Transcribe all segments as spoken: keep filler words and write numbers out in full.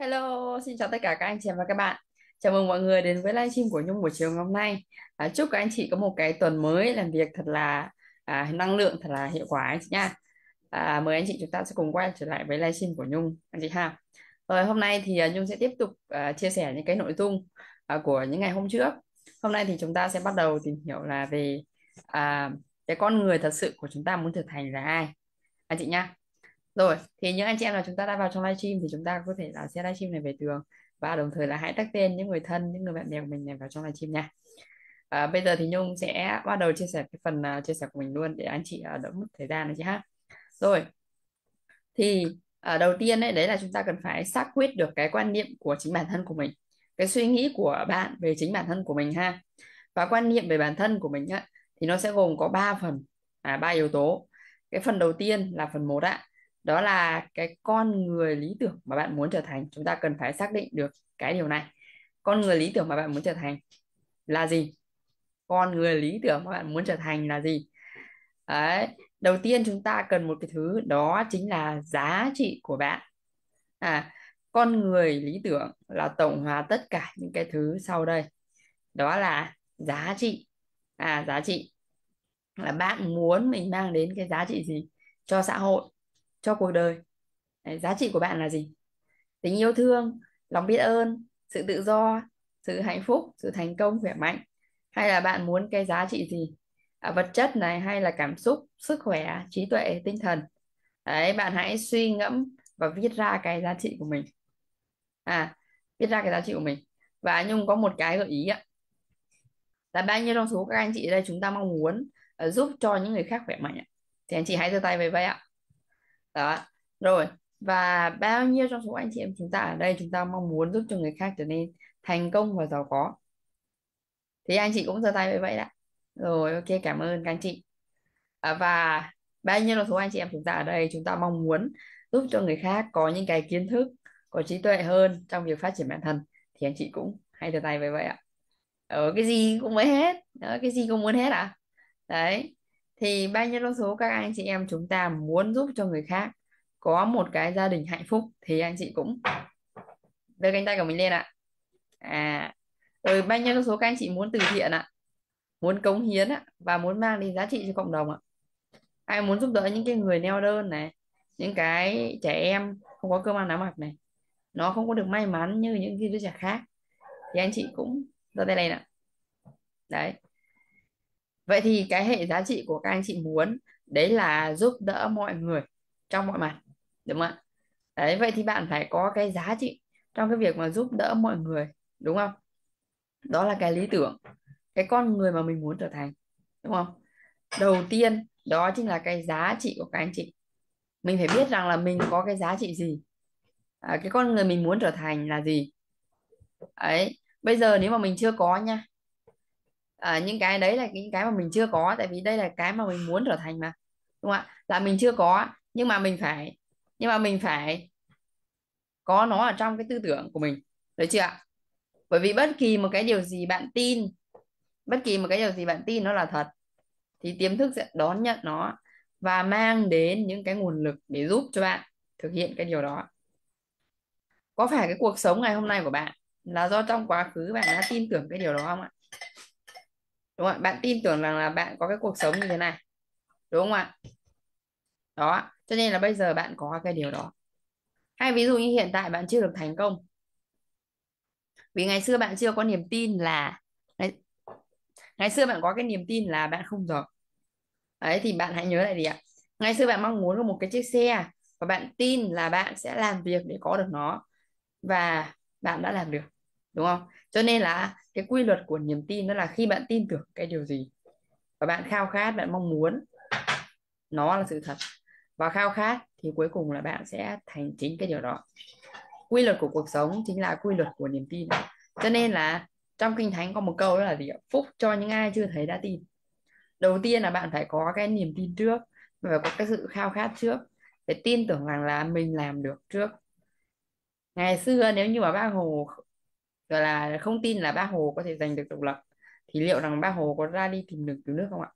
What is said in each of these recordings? Hello, xin chào tất cả các anh chị và các bạn. Chào mừng mọi người đến với livestream của Nhung buổi chiều ngày hôm nay. À, chúc các anh chị có một cái tuần mới làm việc thật là à, năng lượng, thật là hiệu quả anh chị nha. À, mời anh chị chúng ta sẽ cùng quay trở lại với livestream của Nhung anh chị ha. Rồi hôm nay thì Nhung sẽ tiếp tục à, chia sẻ những cái nội dung à, của những ngày hôm trước. Hôm nay thì chúng ta sẽ bắt đầu tìm hiểu là về à, cái con người thật sự của chúng ta muốn trở thành là ai anh chị nha. Rồi, thì những anh chị em nào chúng ta đã vào trong livestream thì chúng ta có thể là share livestream này về tường, và đồng thời là hãy tag tên những người thân, những người bạn bè của mình này vào trong livestream nha. À, bây giờ thì Nhung sẽ bắt đầu chia sẻ cái phần uh, chia sẻ của mình luôn để anh chị uh, đỡ mất thời gian này chị ha. Rồi, thì uh, đầu tiên ấy, đấy là chúng ta cần phải xác quyết được cái quan niệm của chính bản thân của mình, cái suy nghĩ của bạn về chính bản thân của mình ha. Và quan niệm về bản thân của mình á, thì nó sẽ gồm có ba phần, à, ba yếu tố. Cái phần đầu tiên là phần một ạ. Đó là cái con người lý tưởng mà bạn muốn trở thành. Chúng ta cần phải xác định được cái điều này. Con người lý tưởng mà bạn muốn trở thành là gì? Con người lý tưởng mà bạn muốn trở thành là gì? Đấy. Đầu tiên chúng ta cần một cái thứ, đó chính là giá trị của bạn. À, con người lý tưởng là tổng hòa tất cả những cái thứ sau đây. Đó là giá trị. À, giá trị. Là bạn muốn mình mang đến cái giá trị gì cho xã hội, cho cuộc đời. Đấy, giá trị của bạn là gì? Tình yêu thương, lòng biết ơn, sự tự do, sự hạnh phúc, sự thành công, khỏe mạnh. Hay là bạn muốn cái giá trị gì? À, vật chất này hay là cảm xúc, sức khỏe, trí tuệ, tinh thần. Đấy, bạn hãy suy ngẫm và viết ra cái giá trị của mình. À, viết ra cái giá trị của mình. Và Nhung có một cái gợi ý ạ. Là bao nhiêu trong số các anh chị ở đây chúng ta mong muốn uh, giúp cho những người khác khỏe mạnh ạ? Thì anh chị hãy giơ tay về vậy ạ. Đó, rồi. Và bao nhiêu trong số anh chị em chúng ta ở đây chúng ta mong muốn giúp cho người khác trở nên thành công và giàu có? Thì anh chị cũng giơ tay với vậy đã. Rồi, ok, cảm ơn các anh chị. à, Và bao nhiêu trong số anh chị em chúng ta ở đây chúng ta mong muốn giúp cho người khác có những cái kiến thức, có trí tuệ hơn trong việc phát triển bản thân? Thì anh chị cũng hãy giơ tay với vậy ạ. Ở cái gì cũng mới hết. Đó, cái gì cũng muốn hết ạ. Đấy. Thì bao nhiêu trong số các anh chị em chúng ta muốn giúp cho người khác có một cái gia đình hạnh phúc? Thì anh chị cũng đưa cánh tay của mình lên ạ. À, rồi bao nhiêu trong số các anh chị muốn từ thiện ạ, muốn cống hiến ạ, và muốn mang đến giá trị cho cộng đồng ạ? Ai muốn giúp đỡ những cái người neo đơn này, những cái trẻ em không có cơm ăn áo mặc này, nó không có được may mắn như những cái đứa trẻ khác? Thì anh chị cũng đưa tay lên ạ. Đấy. Vậy thì cái hệ giá trị của các anh chị muốn đấy là giúp đỡ mọi người trong mọi mặt, đúng không ạ? Đấy, vậy thì bạn phải có cái giá trị trong cái việc mà giúp đỡ mọi người, đúng không? Đó là cái lý tưởng, cái con người mà mình muốn trở thành, đúng không? Đầu tiên đó chính là cái giá trị của các anh chị. Mình phải biết rằng là mình có cái giá trị gì, à, cái con người mình muốn trở thành là gì. Đấy, bây giờ nếu mà mình chưa có nha. À, những cái đấy là những cái mà mình chưa có, tại vì đây là cái mà mình muốn trở thành mà, đúng không ạ? Là mình chưa có, nhưng mà mình phải nhưng mà mình phải có nó ở trong cái tư tưởng của mình, được chưa ạ? Bởi vì bất kỳ một cái điều gì bạn tin, bất kỳ một cái điều gì bạn tin nó là thật, thì tiềm thức sẽ đón nhận nó và mang đến những cái nguồn lực để giúp cho bạn thực hiện cái điều đó. Có phải cái cuộc sống ngày hôm nay của bạn là do trong quá khứ bạn đã tin tưởng cái điều đó không ạ? Đúng không? Bạn tin tưởng rằng là bạn có cái cuộc sống như thế này, đúng không ạ? Đó, cho nên là bây giờ bạn có cái điều đó. Hay ví dụ như hiện tại bạn chưa được thành công vì ngày xưa bạn chưa có niềm tin là ngày, ngày xưa bạn có cái niềm tin là bạn không giỏi. Đấy, thì bạn hãy nhớ lại đi ạ. Ngày xưa bạn mong muốn có một cái chiếc xe và bạn tin là bạn sẽ làm việc để có được nó, và bạn đã làm được, đúng không? Cho nên là cái quy luật của niềm tin đó là khi bạn tin tưởng cái điều gì và bạn khao khát, bạn mong muốn nó là sự thật và khao khát, thì cuối cùng là bạn sẽ thành chính cái điều đó. Quy luật của cuộc sống chính là quy luật của niềm tin. Cho nên là trong Kinh Thánh có một câu đó là gì? Phúc cho những ai chưa thấy đã tin. Đầu tiên là bạn phải có cái niềm tin trước, phải có cái sự khao khát trước, phải tin tưởng rằng là mình làm được trước. Ngày xưa nếu như mà bác Hồ rồi là không tin là bác Hồ có thể giành được độc lập, thì liệu rằng bác Hồ có ra đi tìm đường cứu nước không ạ?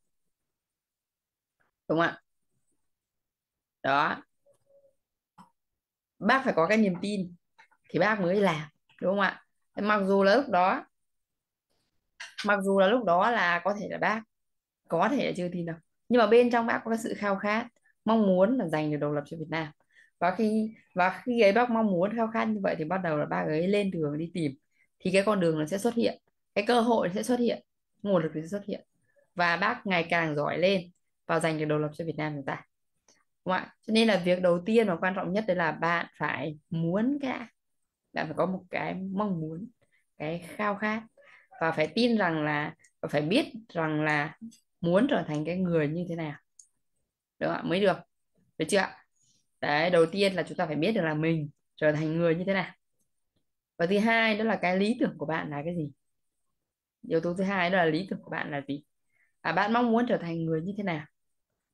Đúng không ạ? Đó. Bác phải có cái niềm tin thì bác mới làm, đúng không ạ? Mặc dù là lúc đó mặc dù là lúc đó là có thể là bác có thể là chưa tin đâu, nhưng mà bên trong bác có cái sự khao khát, mong muốn là giành được độc lập cho Việt Nam. Và khi và khi ấy bác mong muốn khao khát như vậy thì bắt đầu là bác ấy lên đường đi tìm, thì cái con đường nó sẽ xuất hiện, cái cơ hội nó sẽ xuất hiện, nguồn lực nó sẽ xuất hiện, và bác ngày càng giỏi lên và giành được độc lập cho Việt Nam chúng ta, đúng không ạ? Cho nên là việc đầu tiên và quan trọng nhất đấy là bạn phải muốn cả, bạn phải có một cái mong muốn, cái khao khát, và phải tin rằng là, và phải biết rằng là muốn trở thành cái người như thế nào, đúng không ạ? Mới được, được chưa ạ? Đấy, đầu tiên là chúng ta phải biết được là mình trở thành người như thế nào. Và thứ hai đó là cái lý tưởng của bạn là cái gì. Yếu tố thứ hai đó là lý tưởng của bạn là gì. À, bạn mong muốn trở thành người như thế nào,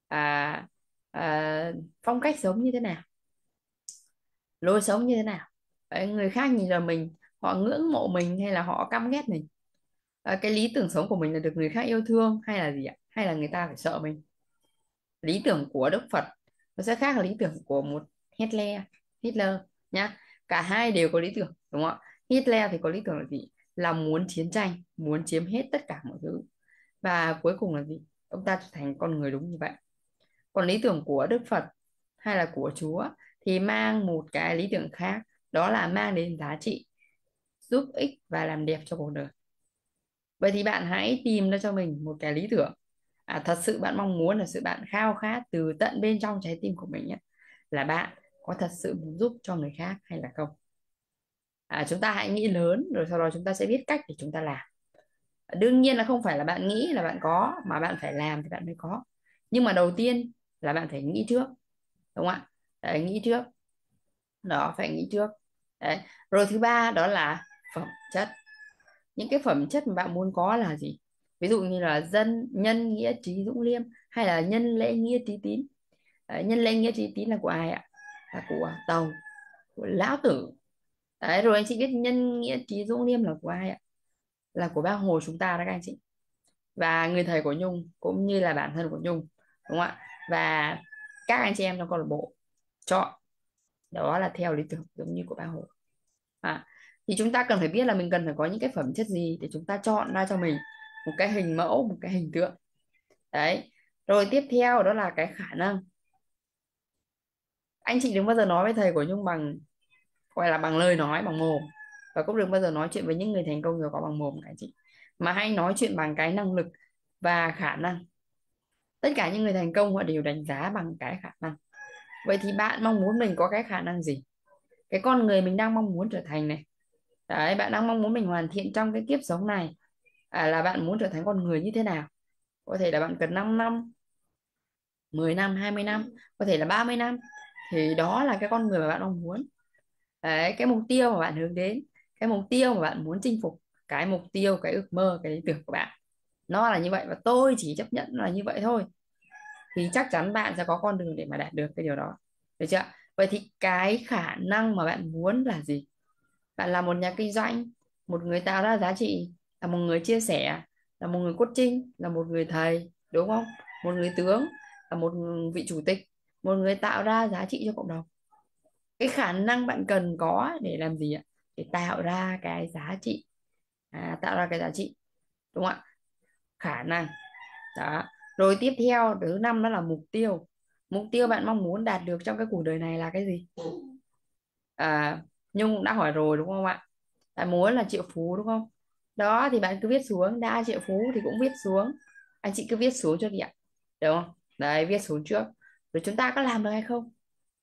à, à, phong cách sống như thế nào, lối sống như thế nào. Đấy, người khác nhìn vào mình, họ ngưỡng mộ mình hay là họ căm ghét mình. À, cái lý tưởng sống của mình là được người khác yêu thương hay là gì ạ? Hay là người ta phải sợ mình. Lý tưởng của Đức Phật nó sẽ khác là lý tưởng của một Hitler, Hitler nhá. Cả hai đều có lý tưởng, đúng không ạ? Hitler thì có lý tưởng là gì? Là muốn chiến tranh, muốn chiếm hết tất cả mọi thứ. Và cuối cùng là gì? Ông ta trở thành con người đúng như vậy. Còn lý tưởng của Đức Phật hay là của Chúa thì mang một cái lý tưởng khác, đó là mang đến giá trị, giúp ích và làm đẹp cho cuộc đời. Vậy thì bạn hãy tìm ra cho mình một cái lý tưởng, à, thật sự bạn mong muốn, là sự bạn khao khát từ tận bên trong trái tim của mình ấy, là bạn có thật sự muốn giúp cho người khác hay là không. À, chúng ta hãy nghĩ lớn, rồi sau đó chúng ta sẽ biết cách để chúng ta làm. Đương nhiên là không phải là bạn nghĩ là bạn có, mà bạn phải làm thì bạn mới có. Nhưng mà đầu tiên là bạn phải nghĩ trước, đúng không ạ? Đấy, nghĩ trước. Đó, phải nghĩ trước. Đấy. Rồi thứ ba đó là phẩm chất. Những cái phẩm chất mà bạn muốn có là gì? Ví dụ như là dân, nhân, nghĩa, trí, dũng, liêm, hay là nhân, lễ, nghĩa, trí, tín. Đấy, nhân, lễ, nghĩa, trí, tín là của ai ạ? Là của Tàu, của Lão Tử. Đấy, rồi anh chị biết nhân, nghĩa, trí, dũng, liêm là của ai ạ? Là của Bác Hồ chúng ta đó các anh chị. Và người thầy của Nhung cũng như là bản thân của Nhung, đúng không ạ? Và các anh chị em trong câu lạc bộ chọn, đó là theo lý tưởng giống như của Bác Hồ. À, thì chúng ta cần phải biết là mình cần phải có những cái phẩm chất gì để chúng ta chọn ra cho mình một cái hình mẫu, một cái hình tượng. Đấy. Rồi tiếp theo đó là cái khả năng. Anh chị đừng bao giờ nói với thầy của Nhung bằng, gọi là bằng lời nói, bằng mồm. Và cũng đừng bao giờ nói chuyện với những người thành công rồi có bằng mồm các anh chị, mà hãy nói chuyện bằng cái năng lực và khả năng. Tất cả những người thành công họ đều đánh giá bằng cái khả năng. Vậy thì bạn mong muốn mình có cái khả năng gì? Cái con người mình đang mong muốn trở thành này. Đấy, bạn đang mong muốn mình hoàn thiện trong cái kiếp sống này. À, là bạn muốn trở thành con người như thế nào? Có thể là bạn cần năm năm, mười năm, hai mươi năm, có thể là ba mươi năm. Thì đó là cái con người mà bạn mong muốn. Đấy, cái mục tiêu mà bạn hướng đến, cái mục tiêu mà bạn muốn chinh phục, cái mục tiêu, cái ước mơ, cái lý tưởng của bạn nó là như vậy, và tôi chỉ chấp nhận là như vậy thôi, thì chắc chắn bạn sẽ có con đường để mà đạt được cái điều đó, được chưa? Vậy thì cái khả năng mà bạn muốn là gì? Bạn là một nhà kinh doanh, một người tạo ra giá trị, là một người chia sẻ, là một người coaching, là một người thầy, đúng không? Một người tướng, là một vị chủ tịch, một người tạo ra giá trị cho cộng đồng. Cái khả năng bạn cần có để làm gì ạ? Để tạo ra cái giá trị, à, tạo ra cái giá trị, đúng không ạ? Khả năng. Đó. Rồi tiếp theo thứ năm đó là mục tiêu. Mục tiêu bạn mong muốn đạt được trong cái cuộc đời này là cái gì? À, Nhung cũng đã hỏi rồi, đúng không ạ? Bạn muốn là triệu phú, đúng không? Đó, thì bạn cứ viết xuống, đã triệu phú thì cũng viết xuống. Anh chị cứ viết xuống cho chị ạ, đúng không? Đấy, viết xuống trước. Rồi chúng ta có làm được hay không?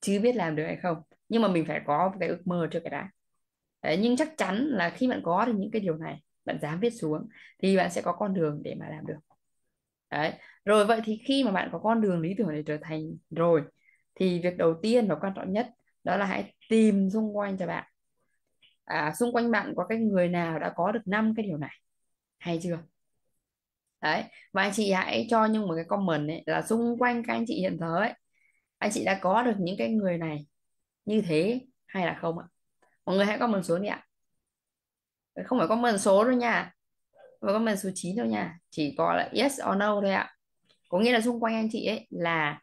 Chứ biết làm được hay không, nhưng mà mình phải có một cái ước mơ trước cái đã. Đấy, nhưng chắc chắn là khi bạn có được những cái điều này, bạn dám viết xuống, thì bạn sẽ có con đường để mà làm được. Đấy. Rồi vậy thì khi mà bạn có con đường lý tưởng để trở thành rồi, thì việc đầu tiên và quan trọng nhất đó là hãy tìm xung quanh cho bạn. À, xung quanh bạn có cái người nào đã có được năm cái điều này, hay chưa? Đấy. Và anh chị hãy cho Nhung một cái comment ấy, là xung quanh các anh chị hiện thời ấy, anh chị đã có được những cái người này như thế hay là không ạ? Mọi người hãy comment số đi ạ. Không phải comment số đâu nha, không phải comment số chín đâu nha, chỉ có là yes or no thôi ạ. Có nghĩa là xung quanh anh chị ấy là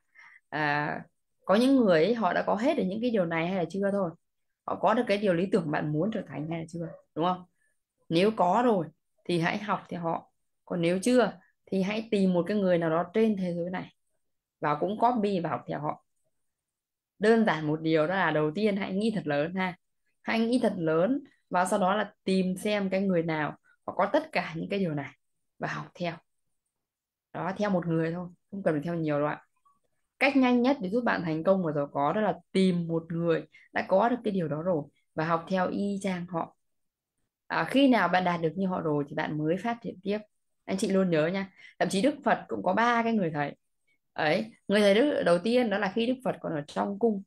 à, có những người ấy, họ đã có hết được những cái điều này hay là chưa thôi. họ có được cái điều lý tưởng bạn muốn trở thành hay là chưa, đúng không? Nếu có rồi thì hãy học theo họ, còn nếu chưa thì hãy tìm một cái người nào đó trên thế giới này và cũng copy và học theo họ. Đơn giản một điều đó là đầu tiên hãy nghĩ thật lớn ha, hãy nghĩ thật lớn và sau đó là tìm xem cái người nào họ có tất cả những cái điều này và học theo. Đó, theo một người thôi, không cần phải theo nhiều đâu ạ. Cách nhanh nhất để giúp bạn thành công và giàu có đó là tìm một người đã có được cái điều đó rồi và học theo y chang họ. À, khi nào bạn đạt được như họ rồi thì bạn mới phát triển tiếp. Anh chị luôn nhớ nha, thậm chí Đức Phật cũng có ba cái người thầy. Ấy, người thầy Đức đầu tiên đó là khi Đức Phật còn ở trong cung.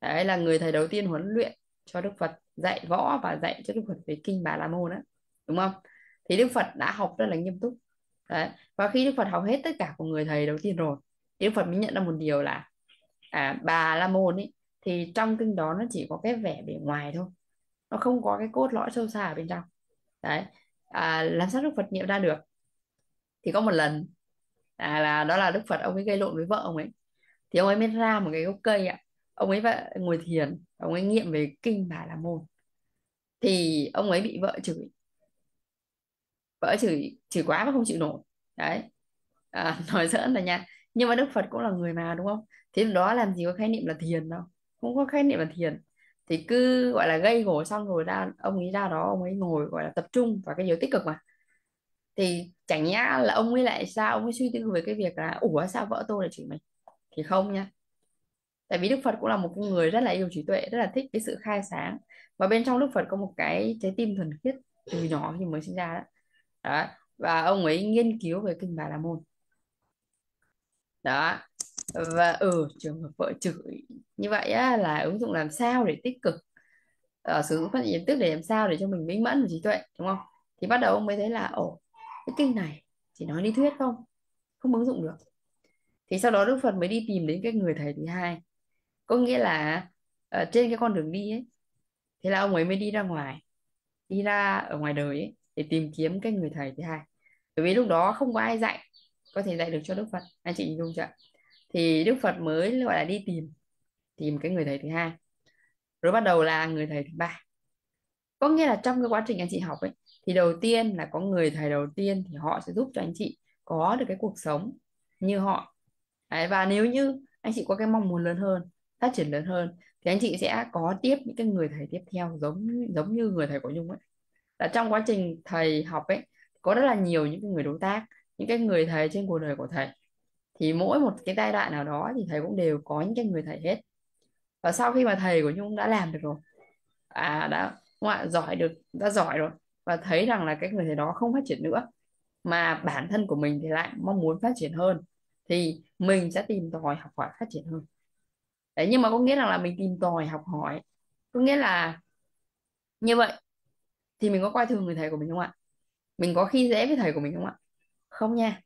Đấy là người thầy đầu tiên huấn luyện cho Đức Phật, dạy võ và dạy cho Đức Phật về kinh Bà La Môn đó, đúng không? Thì Đức Phật đã học rất là nghiêm túc. Đấy, và khi Đức Phật học hết tất cả của người thầy đầu tiên rồi, Đức Phật mới nhận ra một điều là à, Bà La Môn ấy thì trong kinh đó nó chỉ có cái vẻ bề ngoài thôi, nó không có cái cốt lõi sâu xa ở bên trong. Đấy, à, làm sao Đức Phật nghiệm ra được? Thì có một lần à, là đó là Đức Phật ông ấy gây lộn với vợ ông ấy, thì ông ấy mới ra một cái gốc cây ạ, ông ấy vợ ngồi thiền, ông ấy nghiệm về kinh Bà La Môn, thì ông ấy bị vợ chửi, vợ chửi chửi quá mà không chịu nổi. Đấy, à, nói giỡn rồi nha, nhưng mà Đức Phật cũng là người mà, đúng không? Thế đó làm gì có khái niệm là thiền đâu, không có khái niệm là thiền, thì cứ gọi là gây gổ xong rồi ra ông ấy ra đó ông ấy ngồi gọi là tập trung vào cái điều tích cực mà. Thì chẳng nhẽ là ông ấy lại sao ông ấy suy tư về cái việc là ủa sao vợ tôi lại chửi mình, thì không nha. Tại vì Đức Phật cũng là một người rất là yêu trí tuệ, rất là thích cái sự khai sáng, và bên trong Đức Phật có một cái trái tim thuần khiết từ nhỏ khi mới sinh ra đó. Đó, và ông ấy nghiên cứu về kinh Bà La Môn đó, và ở ừ, trường hợp vợ chửi như vậy á, là ứng dụng làm sao để tích cực, uh, sử dụng phát triển tức để làm sao để cho mình minh mẫn và trí tuệ, đúng không? Thì bắt đầu ông mới thấy là ồ, cái kinh này chỉ nói lý thuyết không, không ứng dụng được. Thì sau đó Đức Phật mới đi tìm đến cái người thầy thứ hai, có nghĩa là uh, trên cái con đường đi ấy, thế là ông ấy mới đi ra ngoài, đi ra ở ngoài đời ấy, để tìm kiếm cái người thầy thứ hai, bởi vì lúc đó không có ai dạy có thể dạy được cho Đức Phật. Anh chị hình dung chưa? Thì Đức Phật mới gọi là đi tìm tìm cái người thầy thứ hai, rồi bắt đầu là người thầy thứ ba. Có nghĩa là trong cái quá trình anh chị học ấy, thì đầu tiên là có người thầy đầu tiên thì họ sẽ giúp cho anh chị có được cái cuộc sống như họ. Đấy, và nếu như anh chị có cái mong muốn lớn hơn, phát triển lớn hơn, thì anh chị sẽ có tiếp những cái người thầy tiếp theo giống giống như người thầy của Nhung ấy. Là trong quá trình thầy học ấy, có rất là nhiều những cái người đối tác, những cái người thầy trên cuộc đời của thầy. Thì mỗi một cái giai đoạn nào đó thì thầy cũng đều có những cái người thầy hết. Và sau khi mà thầy của Nhung đã làm được rồi, à đã không ạ, giỏi được, đã giỏi rồi, và thấy rằng là cái người thầy đó không phát triển nữa mà bản thân của mình thì lại mong muốn phát triển hơn, thì mình sẽ tìm tòi học hỏi phát triển hơn. Đấy, nhưng mà có nghĩa rằng là mình tìm tòi học hỏi, có nghĩa là như vậy thì mình có coi thường người thầy của mình không ạ? Mình có khi dễ với thầy của mình không ạ? Không nha.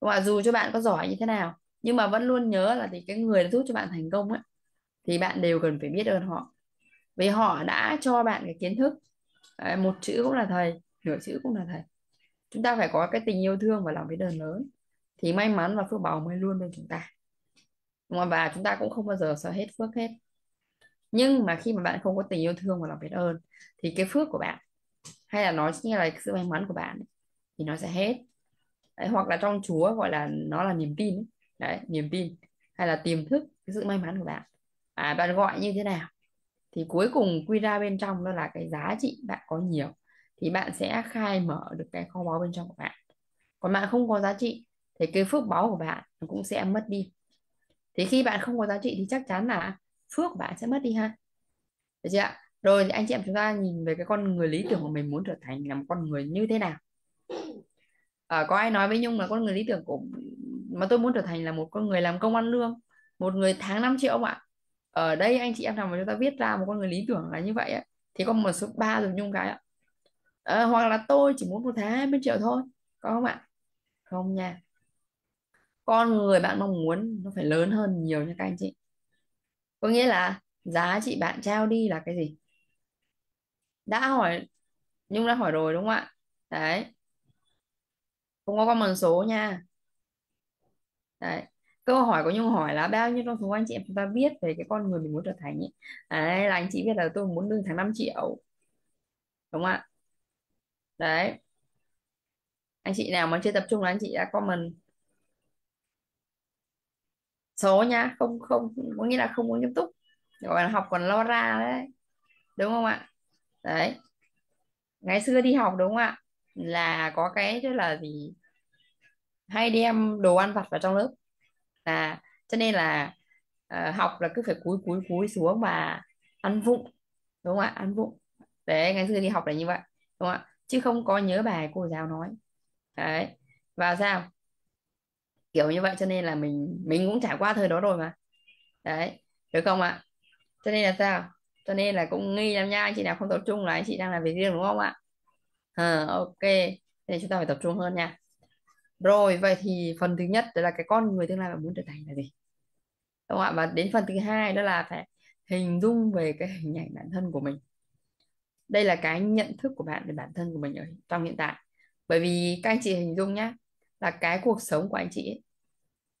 Và dù cho bạn có giỏi như thế nào, nhưng mà vẫn luôn nhớ là thì cái người đã giúp cho bạn thành công ấy, thì bạn đều cần phải biết ơn họ, vì họ đã cho bạn cái kiến thức. Đấy, một chữ cũng là thầy, nửa chữ cũng là thầy. Chúng ta phải có cái tình yêu thương và lòng biết ơn lớn, thì may mắn và phước báo mới luôn bên chúng ta. Và chúng ta cũng không bao giờ sợ hết phước hết. Nhưng mà khi mà bạn không có tình yêu thương và lòng biết ơn, thì cái phước của bạn, hay là nói chính là sự may mắn của bạn, thì nó sẽ hết. Đấy, hoặc là trong Chúa gọi là nó là niềm tin. Đấy, niềm tin hay là tiềm thức, cái sự may mắn của bạn, à, bạn gọi như thế nào thì cuối cùng quy ra bên trong đó là cái giá trị bạn có nhiều, thì bạn sẽ khai mở được cái kho báu bên trong của bạn. Còn bạn không có giá trị thì cái phước báu của bạn nó cũng sẽ mất đi. Thì khi bạn không có giá trị thì chắc chắn là phước của bạn sẽ mất đi ha, được chưa ạ? Rồi thì anh chị em chúng ta nhìn về cái con người lý tưởng của mình muốn trở thành là một con người như thế nào. À, có ai nói với Nhung là con người lý tưởng của mà tôi muốn trở thành là một con người làm công ăn lương, một người tháng năm triệu không ạ? Ở đây anh chị em nào mà chúng ta viết ra một con người lý tưởng là như vậy ấy, thì có một số ba rồi Nhung cái ạ. À, hoặc là tôi chỉ muốn một tháng hai mươi triệu thôi, có không ạ? Không nha. Con người bạn mong muốn nó phải lớn hơn nhiều nha các anh chị. Có nghĩa là giá trị bạn trao đi là cái gì? Đã hỏi, Nhung đã hỏi rồi đúng không ạ? Đấy, không có con bằng số nha. Đấy, Câu hỏi của Nhung hỏi là bao nhiêu trong số anh chị em chúng ta biết về cái con người mình muốn trở thành ấy. Đấy, là anh chị biết là tôi muốn lương tháng năm triệu, đúng không ạ? Đấy, anh chị nào mà chưa tập trung là anh chị đã comment số nha, không không có nghĩa là không muốn nghiêm túc, gọi là học còn lo ra đấy, đúng không ạ? Đấy, ngày xưa đi học đúng không ạ, là có cái chứ là gì, hay đem đồ ăn vặt vào trong lớp, là cho nên là uh, học là cứ phải cúi cúi cúi xuống và ăn vụng, đúng không ạ? Ăn vụng đấy, ngày xưa đi học là như vậy, đúng không ạ? Chứ không có nhớ bài cô giáo nói đấy, và sao kiểu như vậy, cho nên là mình mình cũng trải qua thời đó rồi mà, đấy, được không ạ? Cho nên là sao, cho nên là cũng nghi lắm nha, anh chị nào không tập trung là anh chị đang làm việc riêng, đúng không ạ? À, ok, nên chúng ta phải tập trung hơn nha. Rồi, vậy thì phần thứ nhất đó là cái con người tương lai bạn muốn trở thành là gì, đúng không ạ? Và đến phần thứ hai đó là phải hình dung về cái hình ảnh bản thân của mình. Đây là cái nhận thức của bạn về bản thân của mình ở trong hiện tại. Bởi vì các anh chị hình dung nhá, là cái cuộc sống của anh chị ấy,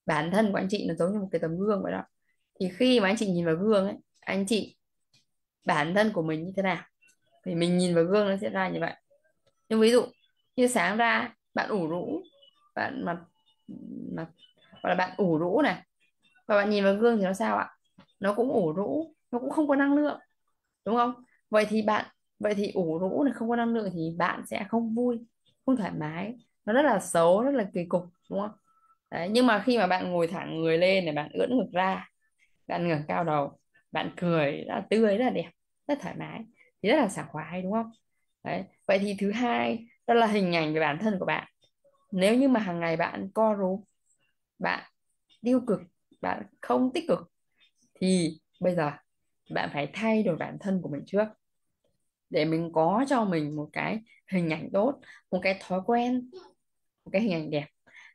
bản thân của anh chị nó giống như một cái tấm gương vậy đó. Thì khi mà anh chị nhìn vào gương ấy, anh chị bản thân của mình như thế nào thì mình nhìn vào gương nó sẽ ra như vậy. Nhưng ví dụ như sáng ra bạn ủ rũ, bạn mặt mặt hoặc là bạn ủ rũ này, và bạn nhìn vào gương thì nó sao ạ? Nó cũng ủ rũ, nó cũng không có năng lượng, đúng không? Vậy thì bạn vậy thì ủ rũ này, không có năng lượng thì bạn sẽ không vui, không thoải mái, nó rất là xấu, rất là kỳ cục, đúng không? Đấy, nhưng mà khi mà bạn ngồi thẳng người lên này, bạn ưỡn ngực ra, bạn ngẩng cao đầu, bạn cười rất là tươi, rất là đẹp, rất thoải mái thì rất là sảng khoái, đúng không? Đấy, vậy thì thứ hai đó là hình ảnh về bản thân của bạn. Nếu như mà hàng ngày bạn co rúm, bạn tiêu cực, bạn không tích cực thì bây giờ bạn phải thay đổi bản thân của mình trước, để mình có cho mình một cái hình ảnh tốt, một cái thói quen, một cái hình ảnh đẹp,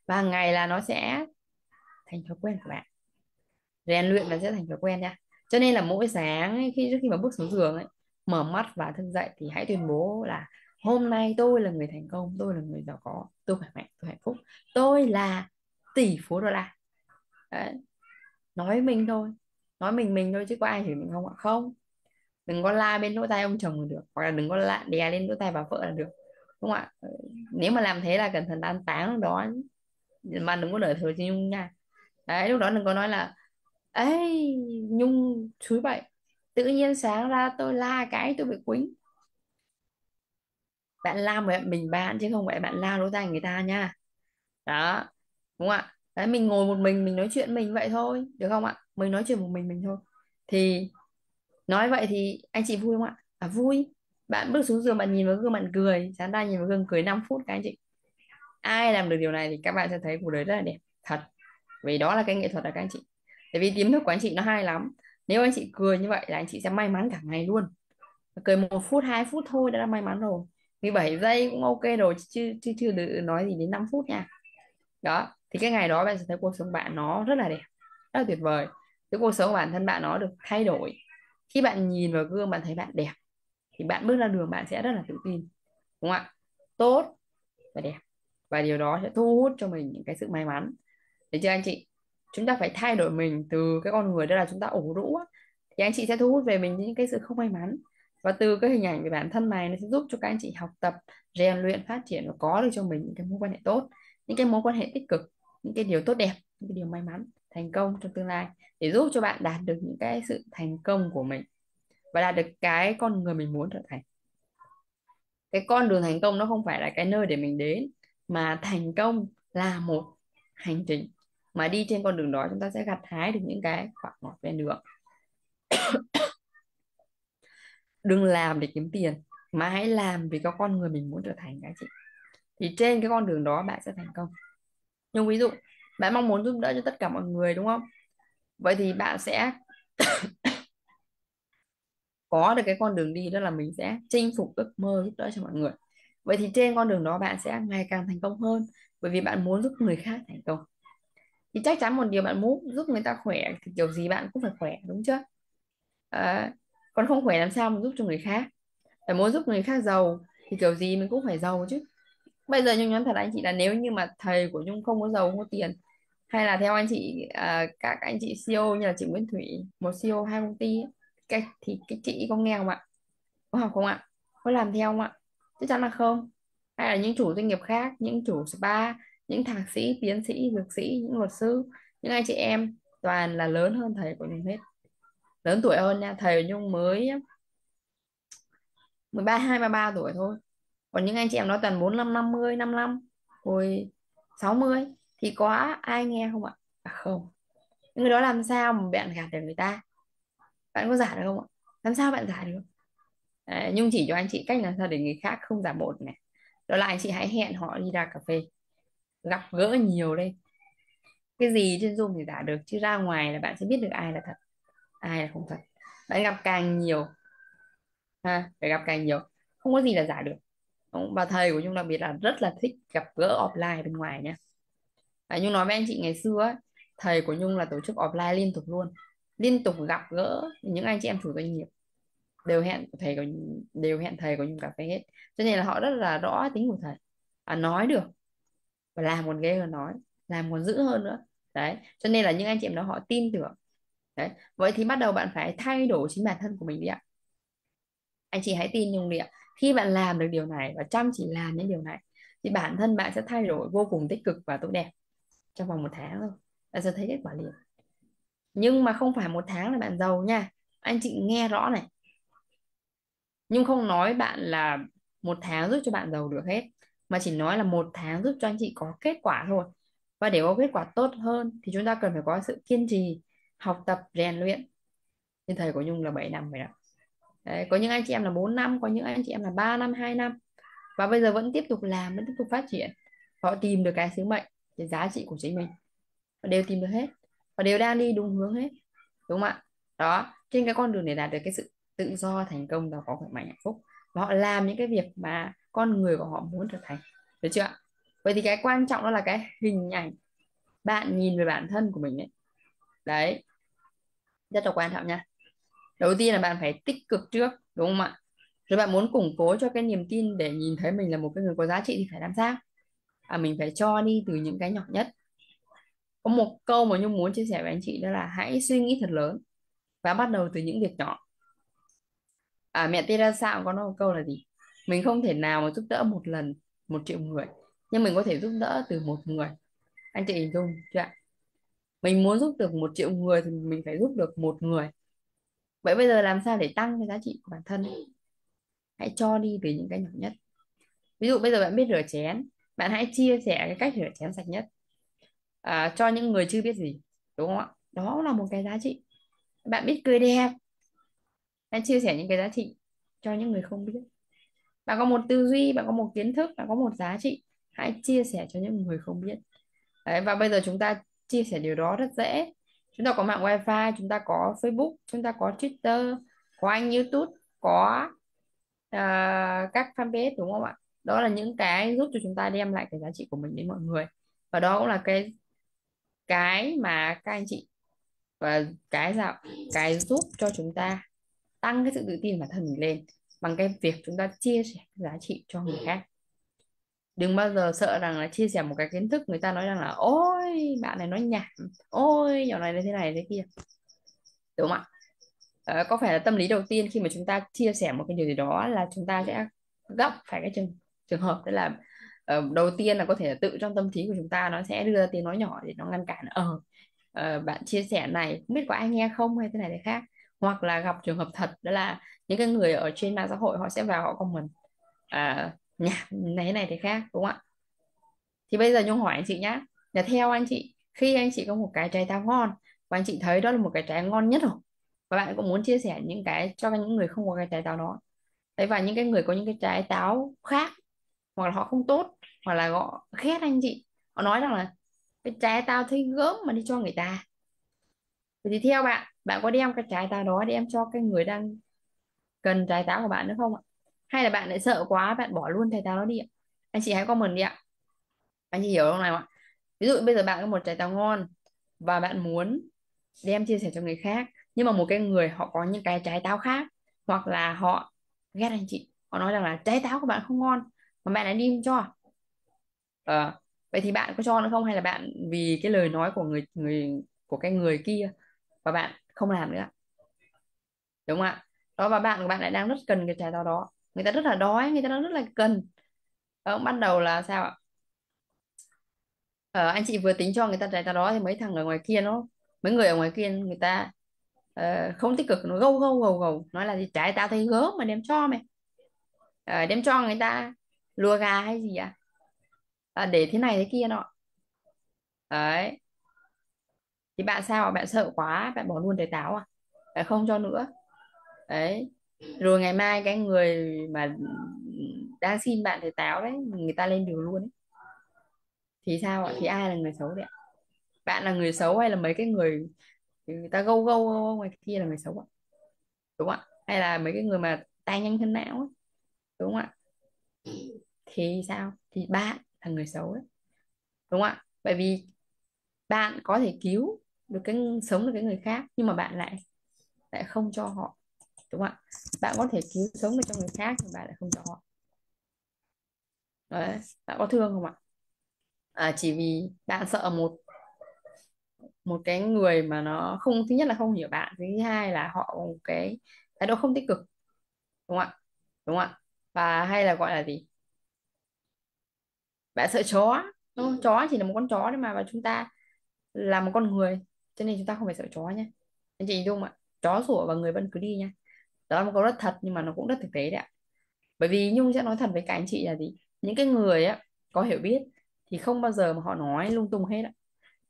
và hàng ngày là nó sẽ thành thói quen của bạn, rèn luyện và sẽ thành thói quen nha. Cho nên là mỗi sáng ấy, khi trước khi mà bước xuống giường ấy, mở mắt và thức dậy thì hãy tuyên bố là hôm nay tôi là người thành công, tôi là người giàu có, tôi khỏe mạnh, tôi hạnh phúc, tôi là tỷ phú đô la. Đấy, nói mình thôi, nói mình mình thôi chứ có ai hiểu mình không ạ? Không, đừng có la bên lỗ tai ông chồng là được, hoặc là đừng có la đè lên lỗ tai bà vợ là được, đúng không ạ? Nếu mà làm thế là cẩn thận tan táng đó, mà đừng có nở thừa cho Nhung nha. Đấy, lúc đó đừng có nói là ấy Nhung chúi bậy, tự nhiên sáng ra tôi la cái tôi bị quýnh. Bạn la với mình bạn chứ không phải bạn la lỗ tai người ta nha, đó, đúng không ạ? Đấy, mình ngồi một mình, mình nói chuyện mình vậy thôi, được không ạ? Mình nói chuyện một mình mình thôi thì nói vậy thì anh chị vui không ạ? À, vui. Bạn bước xuống giường, bạn nhìn vào gương, bạn cười, sáng ra nhìn vào gương cười năm phút các anh chị. Ai làm được điều này thì các bạn sẽ thấy cuộc đời rất là đẹp thật, vì đó là cái nghệ thuật là các anh chị. Tại vì tiếng nước của anh chị nó hay lắm. Nếu anh chị cười như vậy là anh chị sẽ may mắn cả ngày luôn. Cười một phút hai phút thôi đã là may mắn rồi, mười bảy giây cũng ok rồi, chứ chưa chưa nói gì đến năm phút nha. Đó, thì cái ngày đó bạn sẽ thấy cuộc sống bạn nó rất là đẹp, rất là tuyệt vời. Cái cuộc sống của bản thân bạn nó được thay đổi. Khi bạn nhìn vào gương bạn thấy bạn đẹp thì bạn bước ra đường bạn sẽ rất là tự tin, đúng không ạ? Tốt và đẹp, và điều đó sẽ thu hút cho mình những cái sự may mắn. Được chưa anh chị? Chúng ta phải thay đổi mình từ cái con người đó là chúng ta ủ rũ thì anh chị sẽ thu hút về mình những cái sự không may mắn, và từ cái hình ảnh về bản thân này nó sẽ giúp cho các anh chị học tập, rèn luyện, phát triển và có được cho mình những cái mối quan hệ tốt, những cái mối quan hệ tích cực, những cái điều tốt đẹp, những cái điều may mắn, thành công trong tương lai, để giúp cho bạn đạt được những cái sự thành công của mình và đạt được cái con người mình muốn trở thành. Cái con đường thành công nó không phải là cái nơi để mình đến, mà thành công là một hành trình, mà đi trên con đường đó chúng ta sẽ gặt hái được những cái quả ngọt ven đường. Đừng làm để kiếm tiền, mà hãy làm vì có con người mình muốn trở thành các chị. Thì trên cái con đường đó bạn sẽ thành công. Nhưng ví dụ bạn mong muốn giúp đỡ cho tất cả mọi người, đúng không? Vậy thì bạn sẽ có được cái con đường đi, đó là mình sẽ chinh phục ước mơ giúp đỡ cho mọi người. Vậy thì trên con đường đó bạn sẽ ngày càng thành công hơn, bởi vì bạn muốn giúp người khác thành công. Thì chắc chắn một điều bạn muốn giúp người ta khỏe thì kiểu gì bạn cũng phải khỏe, đúng chưa? À, còn không khỏe làm sao mà giúp cho người khác. Phải muốn giúp người khác giàu thì kiểu gì mình cũng phải giàu chứ. Bây giờ Nhung nhắn thật anh chị là nếu như mà thầy của Nhung không có giàu, không có tiền Hay là theo anh chị à, các anh chị xê e ô như là chị Nguyễn Thủy, một xê e ô hai công ty cái, thì cái chị có nghe không ạ? Có học không ạ? Có làm theo không ạ? Chắc chắn là không. Hay là những chủ doanh nghiệp khác, những chủ spa, những thạc sĩ, tiến sĩ, dược sĩ, những luật sư, những anh chị em toàn là lớn hơn thầy của Nhung hết, lớn tuổi hơn nha. Thầy của Nhung mới mười ba, hai mươi ba tuổi thôi, còn những anh chị em nó toàn bốn mươi lăm, năm mươi, năm mươi lăm rồi sáu mươi. Thì có ai nghe không ạ? À, không. Những người đó làm sao mà bạn gạt được người ta? Bạn có giả được không ạ? Làm sao bạn giả được? À, Nhung chỉ cho anh chị cách làm sao để người khác không giả bột này. Đó là anh chị hãy hẹn họ đi ra cà phê, gặp gỡ nhiều đây. Cái gì trên Zoom thì giả được, chứ ra ngoài là bạn sẽ biết được ai là thật, ai là không thật. Bạn gặp càng nhiều, ha, phải gặp càng nhiều, không có gì là giả được. Và thầy của Nhung đặc biệt là rất là thích gặp gỡ offline bên ngoài nhé. À, Nhung nói với anh chị ngày xưa ấy, thầy của Nhung là tổ chức offline liên tục luôn, liên tục gặp gỡ những anh chị em chủ doanh nghiệp, đều hẹn thầy của đều hẹn thầy của Nhung cà phê hết, cho nên là họ rất là rõ tính của thầy. À, nói được và làm còn ghê hơn nói, làm còn dữ hơn nữa đấy, cho nên là những anh chị em đó họ tin tưởng đấy. Vậy thì bắt đầu bạn phải thay đổi chính bản thân của mình đi ạ. Anh chị hãy tin Nhung đi ạ. Khi bạn làm được điều này và chăm chỉ làm những điều này thì bản thân bạn sẽ thay đổi vô cùng tích cực và tốt đẹp trong vòng một tháng thôi, bạn sẽ thấy kết quả liền. Nhưng mà không phải một tháng là bạn giàu nha, anh chị nghe rõ này. Nhưng không nói bạn là một tháng giúp cho bạn giàu được hết, mà chỉ nói là một tháng giúp cho anh chị có kết quả thôi. Và để có kết quả tốt hơn thì chúng ta cần phải có sự kiên trì, học tập, rèn luyện. Như thầy của Nhung là bảy năm vậy đó. Đấy, có những anh chị em là bốn năm, có những anh chị em là ba năm, hai năm. Và bây giờ vẫn tiếp tục làm, vẫn tiếp tục phát triển. Họ tìm được cái sứ mệnh, cái giá trị của chính mình. Họ đều tìm được hết. Họ đều đang đi đúng hướng hết. Đúng không ạ? Đó, trên cái con đường để đạt được cái sự tự do, thành công và có khỏe mạnh, hạnh phúc. Và họ làm những cái việc mà con người của họ muốn trở thành. Được chưa ạ? Vậy thì cái quan trọng đó là cái hình ảnh bạn nhìn về bản thân của mình ấy. Đấy, rất là quan trọng nha. Đầu tiên là bạn phải tích cực trước, đúng không ạ? Rồi bạn muốn củng cố cho cái niềm tin để nhìn thấy mình là một cái người có giá trị thì phải làm sao? À, mình phải cho đi từ những cái nhỏ nhất. Có một câu mà Nhung muốn chia sẻ với anh chị đó là hãy suy nghĩ thật lớn và bắt đầu từ những việc nhỏ. À, mẹ Teresa có nói một câu là gì? Mình không thể nào mà giúp đỡ một lần một triệu người, nhưng mình có thể giúp đỡ từ một người. Anh chị hình dung chưa ạ? Mình muốn giúp được một triệu người thì mình phải giúp được một người. Vậy bây giờ làm sao để tăng cái giá trị của bản thân? Hãy cho đi từ những cái nhỏ nhất. Ví dụ bây giờ bạn biết rửa chén, bạn hãy chia sẻ cái cách rửa chén sạch nhất à, cho những người chưa biết gì, đúng không ạ? Đó là một cái giá trị. Bạn biết cười đẹp, hãy chia sẻ những cái giá trị cho những người không biết. Bạn có một tư duy, bạn có một kiến thức, bạn có một giá trị, hãy chia sẻ cho những người không biết. Đấy, và bây giờ chúng ta chia sẻ điều đó rất dễ. Chúng ta có mạng wifi, chúng ta có Facebook, chúng ta có Twitter, có anh YouTube, có uh, các fanpage, đúng không ạ? Đó là những cái giúp cho chúng ta đem lại cái giá trị của mình đến mọi người. Và đó cũng là cái cái mà các anh chị và cái dạo cái giúp cho chúng ta tăng cái sự tự tin bản thân mình lên bằng cái việc chúng ta chia sẻ giá trị cho người khác. Đừng bao giờ sợ rằng là chia sẻ một cái kiến thức người ta nói rằng là ôi bạn này nói nhảm, ôi nhỏ này là thế này thế kia, đúng không ạ? Ờ, có phải là tâm lý đầu tiên khi mà chúng ta chia sẻ một cái điều gì đó là chúng ta sẽ gặp phải cái trường trường hợp tức là uh, đầu tiên là có thể là tự trong tâm trí của chúng ta nó sẽ đưa ra tiếng nói nhỏ để nó ngăn cản ờ uh, bạn chia sẻ này không biết có ai nghe không hay thế này thế khác, hoặc là gặp trường hợp thật đó là những cái người ở trên mạng xã hội họ sẽ vào họ comment à uh, nhạc này này thì khác, đúng không ạ? Thì bây giờ Nhung hỏi anh chị nhá, là theo anh chị khi anh chị có một cái trái táo ngon và anh chị thấy đó là một cái trái ngon nhất rồi và bạn cũng muốn chia sẻ những cái cho những người không có cái trái táo đó đấy, và những cái người có những cái trái táo khác hoặc là họ không tốt hoặc là họ ghét anh chị, họ nói rằng là cái trái táo thấy gớm mà đi cho người ta, thì theo bạn bạn có đem cái trái táo đó đem cho cái người đang cần trái táo của bạn nữa không ạ? Hay là bạn lại sợ quá bạn bỏ luôn trái táo đó đi ạ? Anh chị hãy comment đi ạ. Anh chị hiểu không nào ạ? Ví dụ bây giờ bạn có một trái táo ngon và bạn muốn đem chia sẻ cho người khác, nhưng mà một cái người họ có những cái trái táo khác hoặc là họ ghét anh chị, họ nói rằng là trái táo của bạn không ngon mà bạn lại đi cho ờ, Vậy thì bạn có cho nó không, hay là bạn vì cái lời nói của người người của cái người kia và bạn không làm nữa, đúng không ạ? Đó, và bạn của bạn lại đang rất cần cái trái táo đó, người ta rất là đói, người ta rất là cần. Đó, ban đầu là sao ạ? Ờ, anh chị vừa tính cho người ta trái táo đó thì mấy thằng ở ngoài kia nó mấy người ở ngoài kia người ta uh, không tích cực, nó gâu gâu gầu gầu nói là gì, trái táo thấy gớm mà đem cho mày, à, đem cho người ta lùa gà hay gì ạ, à, để thế này thế kia nọ đấy. Thì bạn sao, bạn sợ quá, bạn bỏ luôn trái táo, à bạn không cho nữa đấy. Rồi ngày mai cái người mà đang xin bạn trái táo đấy, người ta lên đường luôn ấy. Thì sao ạ? Thì ai là người xấu vậy ạ? Bạn là người xấu hay là mấy cái người người ta gâu gâu, gâu ngoài kia là người xấu ạ, đúng không ạ? Hay là mấy cái người mà tay nhanh thân não ấy, đúng không ạ? Thì sao? Thì bạn là người xấu đấy, đúng không ạ? Bởi vì bạn có thể cứu được cái sống được cái người khác, nhưng mà bạn lại lại không cho họ, đúng không ạ? Bạn có thể cứu sống được cho người khác nhưng bạn lại không cho họ đấy. Bạn có thương không ạ? À, chỉ vì bạn sợ một một cái người mà nó không, thứ nhất là không hiểu bạn, thứ hai là họ có một cái thái độ không tích cực, đúng không ạ? Đúng không ạ? Và hay là gọi là gì, bạn sợ chó, đúng không? Chó chỉ là một con chó đấy mà, và chúng ta là một con người, cho nên chúng ta không phải sợ chó nhé anh chị, đúng không ạ? Chó sủa và người vẫn cứ đi nha. Đó là một câu rất thật nhưng mà nó cũng rất thực tế đấy ạ. Bởi vì Nhung sẽ nói thật với các anh chị là gì, những cái người á có hiểu biết thì không bao giờ mà họ nói lung tung hết ạ,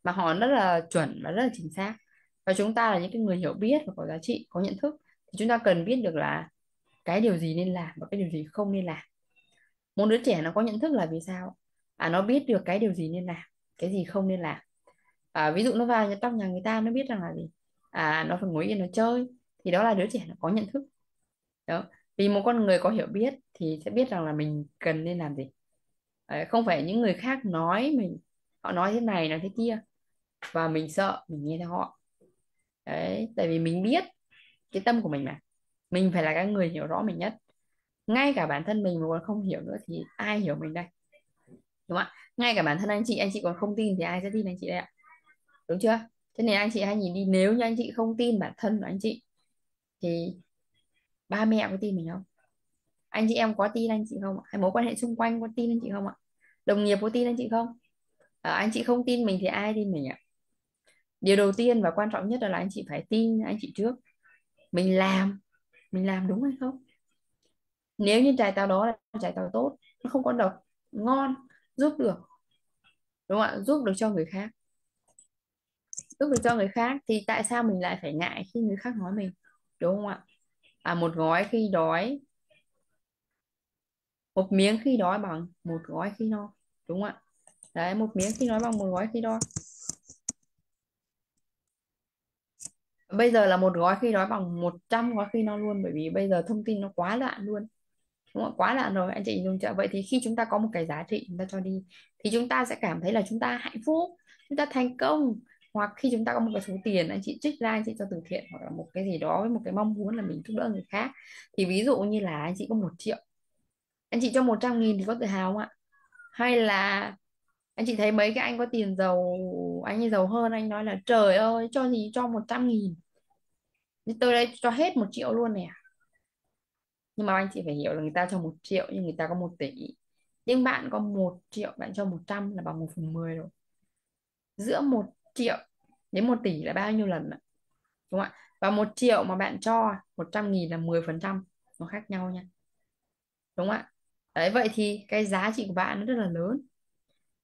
mà họ rất là chuẩn và rất là chính xác. Và chúng ta là những cái người hiểu biết và có giá trị, có nhận thức, thì chúng ta cần biết được là cái điều gì nên làm và cái điều gì không nên làm. Một đứa trẻ nó có nhận thức là vì sao? À, nó biết được cái điều gì nên làm, cái gì không nên làm. À, ví dụ nó vào trong nhà người ta, nó biết rằng là gì, à nó phải ngồi yên nó chơi, thì đó là đứa trẻ nó có nhận thức. Đó, vì một con người có hiểu biết thì sẽ biết rằng là mình cần nên làm gì. À, không phải những người khác nói mình, họ nói thế này nói thế kia và mình sợ mình nghe theo họ đấy. Tại vì mình biết cái tâm của mình mà, mình phải là cái người hiểu rõ mình nhất. Ngay cả bản thân mình mà còn không hiểu nữa thì ai hiểu mình đây, đúng không ạ? Ngay cả bản thân anh chị, anh chị còn không tin thì ai sẽ tin anh chị đây ạ, đúng chưa? Thế nên anh chị hãy nhìn đi, nếu như anh chị không tin bản thân của anh chị thì ba mẹ có tin mình không? Anh chị em có tin anh chị không? Hay mối quan hệ xung quanh có tin anh chị không ạ? Đồng nghiệp có tin anh chị không? À, anh chị không tin mình thì ai tin mình ạ? Điều đầu tiên và quan trọng nhất là anh chị phải tin anh chị trước. Mình làm, mình làm đúng hay không? Nếu như trái táo đó là trái táo tốt, nó không có độc, ngon, giúp được, đúng không ạ? Giúp được cho người khác, giúp được cho người khác thì tại sao mình lại phải ngại khi người khác nói mình, đúng không ạ? À, một gói khi đói, một miếng khi đói bằng một gói khi no, đúng không ạ? Đấy, một miếng khi đói bằng một gói khi no. Bây giờ là một gói khi đói bằng một trăm gói khi no luôn, bởi vì bây giờ thông tin nó quá loạn luôn, đúng không? Quá loạn rồi anh chị dùng chợ. Vậy thì khi chúng ta có một cái giá trị chúng ta cho đi thì chúng ta sẽ cảm thấy là chúng ta hạnh phúc, chúng ta thành công. Hoặc khi chúng ta có một cái số tiền anh chị trích ra anh chị cho từ thiện, hoặc là một cái gì đó với một cái mong muốn là mình giúp đỡ người khác, thì ví dụ như là anh chị có một triệu, anh chị cho một trăm nghìn thì có tự hào không ạ? Hay là anh chị thấy mấy cái anh có tiền giàu, anh ấy giàu hơn, anh nói là trời ơi cho gì cho một trăm nghìn, tôi đây cho hết một triệu luôn nè. Nhưng mà anh chị phải hiểu là người ta cho một triệu nhưng người ta có một tỷ, nhưng bạn có một triệu bạn cho một trăm là bằng một phần mười rồi. Giữa một triệu đến một tỷ là bao nhiêu lần ạ, đúng không ạ? Và một triệu mà bạn cho một trăm nghìn là mười phần trăm, nó khác nhau nha, đúng không ạ? Đấy, vậy thì cái giá trị của bạn nó rất là lớn.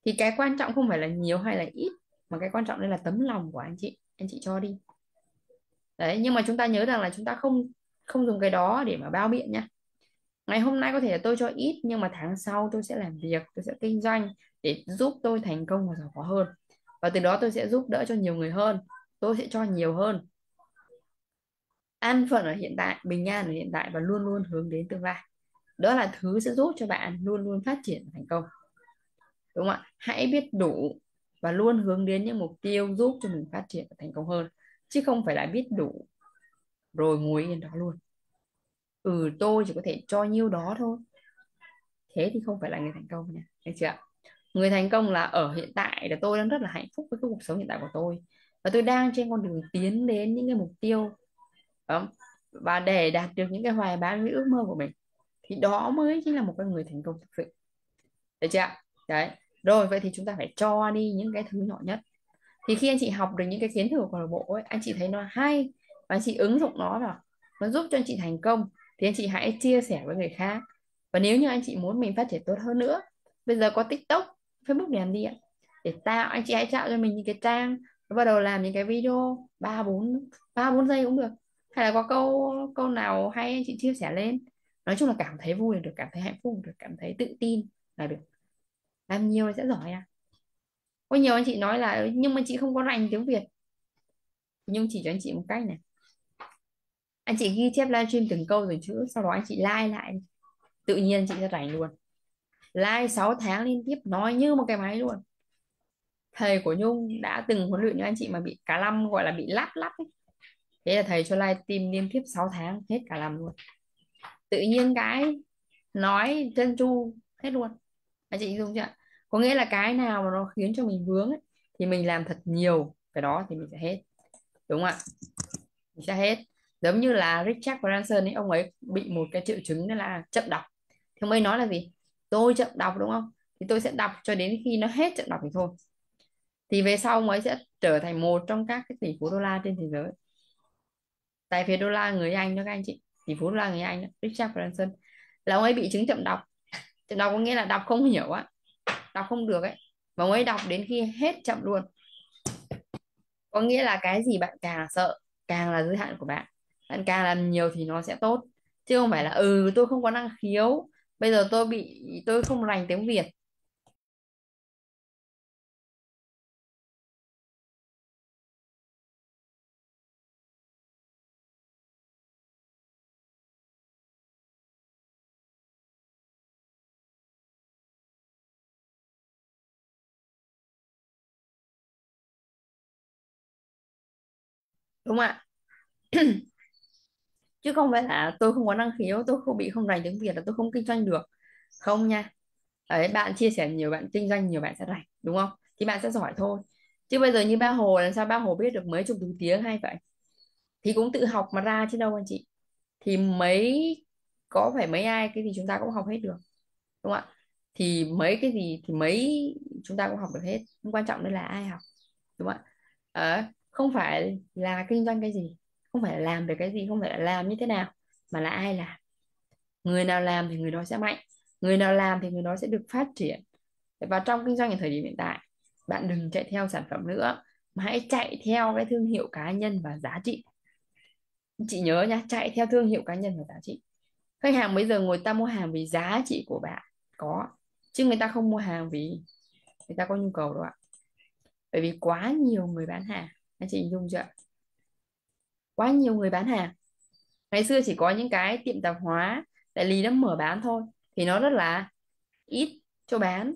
Thì cái quan trọng không phải là nhiều hay là ít, mà cái quan trọng đây là tấm lòng của anh chị, anh chị cho đi. Đấy, nhưng mà chúng ta nhớ rằng là chúng ta không không dùng cái đó để mà bao biện nha. Ngày hôm nay có thể là tôi cho ít, nhưng mà tháng sau tôi sẽ làm việc, tôi sẽ kinh doanh để giúp tôi thành công và giàu có hơn. Và từ đó tôi sẽ giúp đỡ cho nhiều người hơn, tôi sẽ cho nhiều hơn. An phận ở hiện tại, bình an ở hiện tại và luôn luôn hướng đến tương lai. Đó là thứ sẽ giúp cho bạn luôn luôn phát triển thành công, đúng không ạ? Hãy biết đủ và luôn hướng đến những mục tiêu giúp cho mình phát triển và thành công hơn, chứ không phải là biết đủ rồi ngồi yên đó luôn. Ừ, tôi chỉ có thể cho nhiêu đó thôi, thế thì không phải là người thành công nha, được chưa? Người thành công là ở hiện tại là tôi đang rất là hạnh phúc với cái cuộc sống hiện tại của tôi, và tôi đang trên con đường tiến đến những cái mục tiêu đó. Và để đạt được những cái hoài bão, những ước mơ của mình, thì đó mới chính là một cái người thành công thực sự. Được chưa? Đấy. Rồi, vậy thì chúng ta phải cho đi những cái thứ nhỏ nhất. Thì khi anh chị học được những cái kiến thức của câu lạc bộ ấy, anh chị thấy nó hay và anh chị ứng dụng nó vào, nó giúp cho anh chị thành công, thì anh chị hãy chia sẻ với người khác. Và nếu như anh chị muốn mình phát triển tốt hơn nữa, bây giờ có TikTok, Facebook để làm gì ạ? Để tạo, anh chị hãy tạo cho mình những cái trang, bắt đầu làm những cái video ba bốn giây cũng được, hay là có câu câu nào hay anh chị chia sẻ lên. Nói chung là cảm thấy vui là được, cảm thấy hạnh phúc được, cảm thấy tự tin là được. Làm nhiều là sẽ giỏi à. Có nhiều anh chị nói là nhưng mà chị không có rành tiếng Việt. Nhưng chỉ cho anh chị một cách này. Anh chị ghi chép livestream từng câu rồi chữ, sau đó anh chị like lại, tự nhiên chị sẽ rành luôn. Like sáu tháng liên tiếp nói như một cái máy luôn. Thầy của Nhung đã từng huấn luyện cho anh chị mà bị cả năm, gọi là bị lắp lắp ấy. Thế là thầy cho livestream liên tiếp sáu tháng hết cả năm luôn. Tự nhiên cái nói chân chu hết luôn. Anh chị dùng chưa? Có nghĩa là cái nào mà nó khiến cho mình vướng ấy, thì mình làm thật nhiều cái đó thì mình sẽ hết. Đúng không ạ? Mình sẽ hết. Giống như là Richard Branson ấy, ông ấy bị một cái triệu chứng đó là chậm đọc. Thì ông ấy nói là gì? Tôi chậm đọc đúng không? Thì tôi sẽ đọc cho đến khi nó hết chậm đọc thì thôi. Thì về sau ông ấy sẽ trở thành một trong các cái tỷ phú đô la trên thế giới. Tại phía đô la người Anh đó các anh chị. Tỷ phú đô la người Anh đó, Richard Branson. Là ông ấy bị chứng chậm đọc. Chậm đọc có nghĩa là đọc không hiểu á, đọc không được ấy, và ông ấy đọc đến khi hết chậm luôn. Có nghĩa là cái gì bạn càng sợ càng là giới hạn của bạn, bạn càng làm nhiều thì nó sẽ tốt, chứ không phải là ừ tôi không có năng khiếu, bây giờ tôi bị tôi không rành tiếng Việt. Đúng không ạ? Chứ không phải là tôi không có năng khiếu, tôi không bị không rành tiếng Việt là tôi không kinh doanh được. Không nha. Đấy, bạn chia sẻ nhiều, bạn kinh doanh nhiều, bạn sẽ rành, đúng không? Thì bạn sẽ giỏi thôi. Chứ bây giờ như Ba Hồ, làm sao Ba Hồ biết được mấy chục thứ tiếng hay vậy? Thì cũng tự học mà ra chứ đâu anh chị. Thì mấy có phải mấy ai cái gì chúng ta cũng học hết được. Đúng không ạ? Thì mấy cái gì thì mấy chúng ta cũng học được hết, không quan trọng đây là ai học. Đúng không ạ? Ờ không phải là kinh doanh cái gì, không phải là làm về cái gì, không phải là làm như thế nào, mà là ai làm. Người nào làm thì người đó sẽ mạnh, người nào làm thì người đó sẽ được phát triển. Và trong kinh doanh ở thời điểm hiện tại, bạn đừng chạy theo sản phẩm nữa, mà hãy chạy theo cái thương hiệu cá nhân và giá trị. Chị nhớ nha, chạy theo thương hiệu cá nhân và giá trị. Khách hàng bây giờ người ta mua hàng vì giá trị của bạn có, chứ người ta không mua hàng vì người ta có nhu cầu đâu ạ. Bởi vì quá nhiều người bán hàng, anh chị hình dung chưa? Quá nhiều người bán hàng. Ngày xưa chỉ có những cái tiệm tạp hóa, đại lý đã mở bán thôi, thì nó rất là ít cho bán.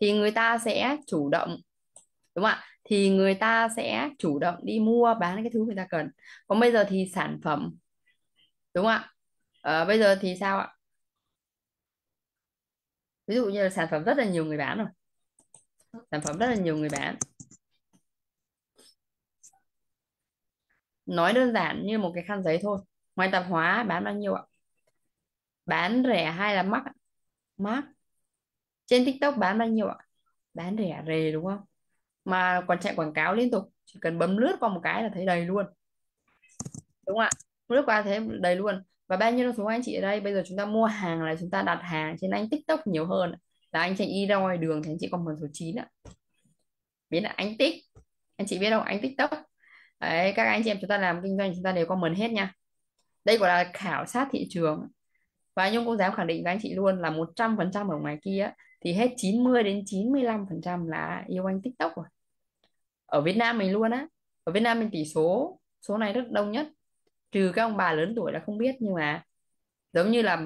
Thì người ta sẽ chủ động, đúng không ạ? Thì người ta sẽ chủ động đi mua bán cái thứ người ta cần. Còn bây giờ thì sản phẩm, đúng không ạ? Ờ, bây giờ thì sao ạ? Ví dụ như là sản phẩm rất là nhiều người bán rồi. Sản phẩm rất là nhiều người bán. Nói đơn giản như một cái khăn giấy thôi. Ngoài tạp hóa bán bao nhiêu ạ? Bán rẻ hay là mắc ạ? Mắc. Trên TikTok bán bao nhiêu ạ? Bán rẻ rề đúng không? Mà còn chạy quảng cáo liên tục. Chỉ cần bấm lướt qua một cái là thấy đầy luôn. Đúng không ạ? Lướt qua thấy đầy luôn. Và bao nhiêu số anh chị ở đây bây giờ chúng ta mua hàng là chúng ta đặt hàng trên anh TikTok nhiều hơn là anh chị đi ra ngoài đường thì anh chị còn một số chín ạ. Biết là anh Tik, anh chị biết đâu anh TikTok. Đấy, các anh chị em chúng ta làm kinh doanh chúng ta đều comment hết nha. Đây gọi là khảo sát thị trường. Và Nhung cũng dám khẳng định với anh chị luôn là một trăm phần trăm ở ngoài kia thì hết chín mươi đến chín mươi lăm phần trăm là yêu anh TikTok rồi. Ở Việt Nam mình luôn á, ở Việt Nam mình tỷ số số này rất đông nhất. Trừ các ông bà lớn tuổi là không biết, nhưng mà giống như là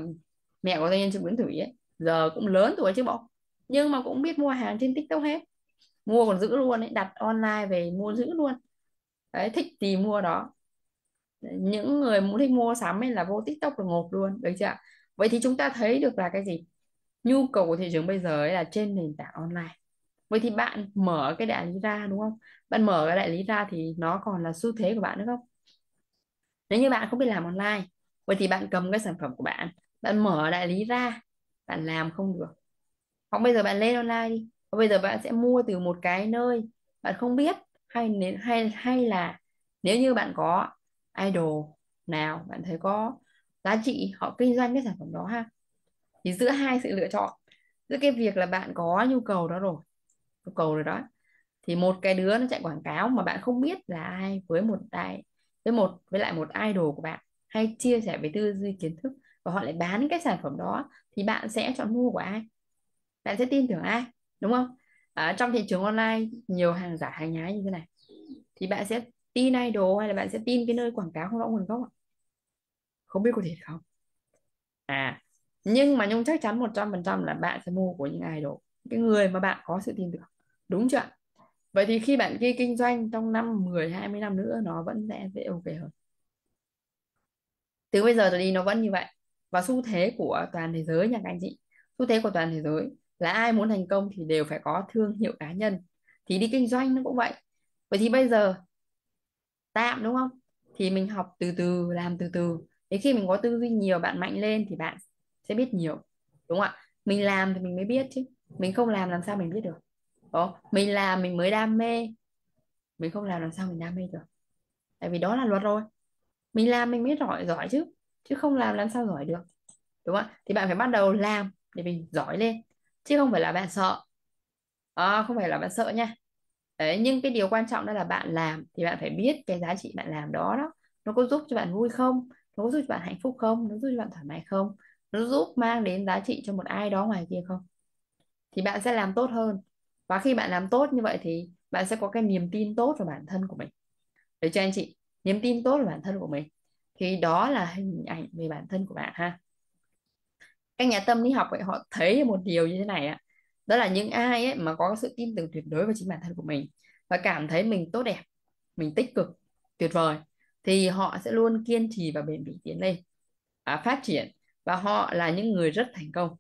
mẹ của doanh nhân Trương Nguyễn Thủy ấy, giờ cũng lớn tuổi chứ bộ, nhưng mà cũng biết mua hàng trên TikTok hết, mua còn giữ luôn ấy, đặt online về mua giữ luôn. đấy, thích gì mua đó. Những người muốn thích mua sắm ấy là vô TikTok là ngộp luôn, được chưa? Vậy thì chúng ta thấy được là cái gì? Nhu cầu của thị trường bây giờ ấy là trên nền tảng online. Vậy thì bạn mở cái đại lý ra, đúng không? Bạn mở cái đại lý ra thì nó còn là xu thế của bạn nữa không? Nếu như bạn không biết làm online, vậy thì bạn cầm cái sản phẩm của bạn, bạn mở đại lý ra, bạn làm không được. Hoặc bây giờ bạn lên online đi, hoặc bây giờ bạn sẽ mua từ một cái nơi bạn không biết, hay hay hay là nếu như bạn có idol nào bạn thấy có giá trị, họ kinh doanh cái sản phẩm đó ha, thì giữa hai sự lựa chọn, giữa cái việc là bạn có nhu cầu đó rồi, nhu cầu rồi đó, thì một cái đứa nó chạy quảng cáo mà bạn không biết là ai với một đại với một với lại một idol của bạn hay chia sẻ về tư duy kiến thức và họ lại bán cái sản phẩm đó, thì bạn sẽ chọn mua của ai, bạn sẽ tin tưởng ai, đúng không? Ở trong thị trường online nhiều hàng giả hàng nhái như thế này, thì bạn sẽ tin idol hay là bạn sẽ tin cái nơi quảng cáo không rõ nguồn gốc ạ? Không biết có thể không? À, nhưng mà Nhung chắc chắn một trăm phần trăm là bạn sẽ mua của những idol, cái người mà bạn có sự tin tưởng, đúng chưa? Vậy thì khi bạn ghi kinh doanh trong năm, mười, hai mươi năm nữa nó vẫn sẽ dễ ok hơn. Từ bây giờ trở đi nó vẫn như vậy. Và xu thế của toàn thế giới nha các anh chị, xu thế của toàn thế giới là ai muốn thành công thì đều phải có thương hiệu cá nhân. Thì đi kinh doanh nó cũng vậy. Vậy thì bây giờ tạm, đúng không? Thì mình học từ từ, làm từ từ. Đến khi mình có tư duy nhiều, bạn mạnh lên thì bạn sẽ biết nhiều, đúng không ạ? Mình làm thì mình mới biết chứ. Mình không làm làm sao mình biết được? Đó, mình làm mình mới đam mê. Mình không làm làm sao mình đam mê được? Tại vì đó là luật rồi. Mình làm mình mới giỏi giỏi chứ. Chứ không làm làm sao giỏi được, đúng không ạ? Thì bạn phải bắt đầu làm để mình giỏi lên, chứ không phải là bạn sợ. À, không phải là bạn sợ nha. Đấy, nhưng cái điều quan trọng đó là bạn làm thì bạn phải biết cái giá trị bạn làm đó đó, nó có giúp cho bạn vui không, nó có giúp cho bạn hạnh phúc không, nó giúp cho bạn thoải mái không, nó giúp mang đến giá trị cho một ai đó ngoài kia không, thì bạn sẽ làm tốt hơn. Và khi bạn làm tốt như vậy thì bạn sẽ có cái niềm tin tốt vào bản thân của mình, được chưa anh chị? Niềm tin tốt vào bản thân của mình thì đó là hình ảnh về bản thân của bạn ha. Các nhà tâm lý học ấy, họ thấy một điều như thế này ạ, đó là những ai ấy mà có sự tin tưởng tuyệt đối vào chính bản thân của mình và cảm thấy mình tốt đẹp, mình tích cực, tuyệt vời, thì họ sẽ luôn kiên trì và bền bỉ tiến lên, à, phát triển, và họ là những người rất thành công.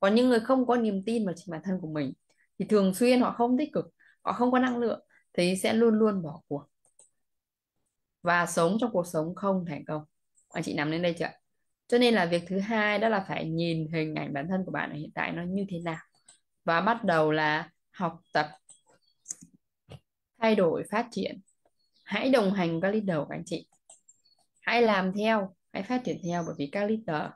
Còn những người không có niềm tin vào chính bản thân của mình thì thường xuyên họ không tích cực, họ không có năng lượng, thì sẽ luôn luôn bỏ cuộc và sống trong cuộc sống không thành công. Anh chị nắm đến đây chưa? Cho nên là việc thứ hai đó là phải nhìn hình ảnh bản thân của bạn ở hiện tại nó như thế nào và bắt đầu là học tập, thay đổi, phát triển. Hãy đồng hành các leader của anh chị, hãy làm theo, hãy phát triển theo, bởi vì các leader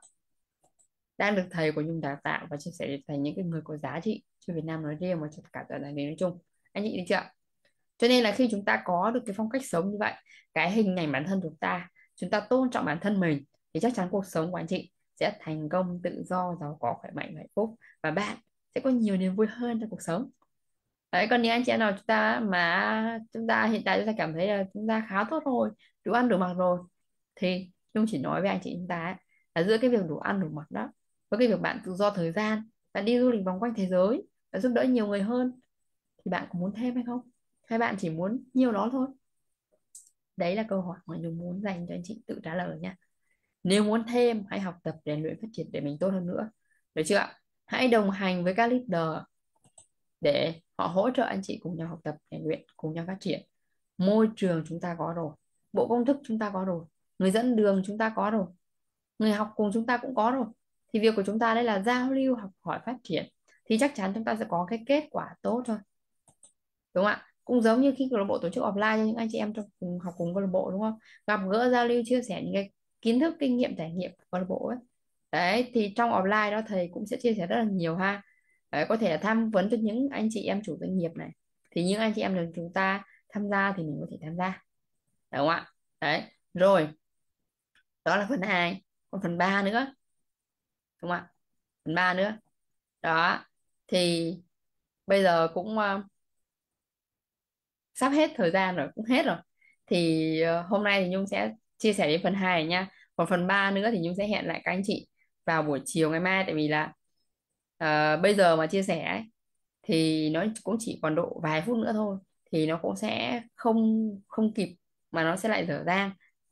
đang được thầy của Nhung đào tạo và chia sẻ để thành những cái người có giá trị cho Việt Nam nói riêng và cho cả toàn thế giới nói chung, anh chị được chưa? Cho nên là khi chúng ta có được cái phong cách sống như vậy, cái hình ảnh bản thân chúng ta, chúng ta tôn trọng bản thân mình, thì chắc chắn cuộc sống của anh chị sẽ thành công, tự do, giàu có, khỏe mạnh, hạnh phúc, và bạn sẽ có nhiều niềm vui hơn trong cuộc sống. Đấy, còn những anh chị nào chúng ta mà chúng ta hiện tại chúng ta cảm thấy là chúng ta khá tốt rồi, đủ ăn đủ mặc rồi, thì Nhung chỉ nói với anh chị chúng ta là giữa cái việc đủ ăn đủ mặc đó với cái việc bạn tự do thời gian, bạn đi du lịch vòng quanh thế giới, bạn giúp đỡ nhiều người hơn, thì bạn có muốn thêm hay không? Hay bạn chỉ muốn nhiều đó thôi? Đấy là câu hỏi mà Nhung muốn dành cho anh chị tự trả lời nha. Nếu muốn thêm, hãy học tập, rèn luyện, phát triển để mình tốt hơn nữa, được chưa ạ? Hãy đồng hành với các leader để họ hỗ trợ anh chị cùng nhau học tập, rèn luyện, cùng nhau phát triển. Môi trường chúng ta có rồi, bộ công thức chúng ta có rồi, người dẫn đường chúng ta có rồi, người học cùng chúng ta cũng có rồi. Thì việc của chúng ta đây là giao lưu, học hỏi, phát triển, thì chắc chắn chúng ta sẽ có cái kết quả tốt thôi, đúng không ạ? Cũng giống như khi câu lạc bộ tổ chức offline cho những anh chị em trong cùng học cùng câu lạc bộ, đúng không? Gặp gỡ, giao lưu, chia sẻ những cái kiến thức, kinh nghiệm, trải nghiệm của câu lạc bộ ấy. Đấy, thì trong offline đó thầy cũng sẽ chia sẻ rất là nhiều ha. Đấy, có thể là tham vấn cho những anh chị em chủ doanh nghiệp này, thì những anh chị em được chúng ta tham gia thì mình có thể tham gia, đúng không ạ? Đấy, rồi đó là phần hai. Còn phần ba nữa, đúng không ạ? Phần ba nữa đó, thì bây giờ cũng uh, sắp hết thời gian rồi, cũng hết rồi, thì uh, hôm nay thì Nhung sẽ chia sẻ đến phần hai này nha. Còn phần ba nữa thì Nhung sẽ hẹn lại các anh chị vào buổi chiều ngày mai, tại vì là uh, bây giờ mà chia sẻ ấy, thì nó cũng chỉ còn độ vài phút nữa thôi, thì thì nó cũng sẽ không không kịp mà nó sẽ lại dở dang.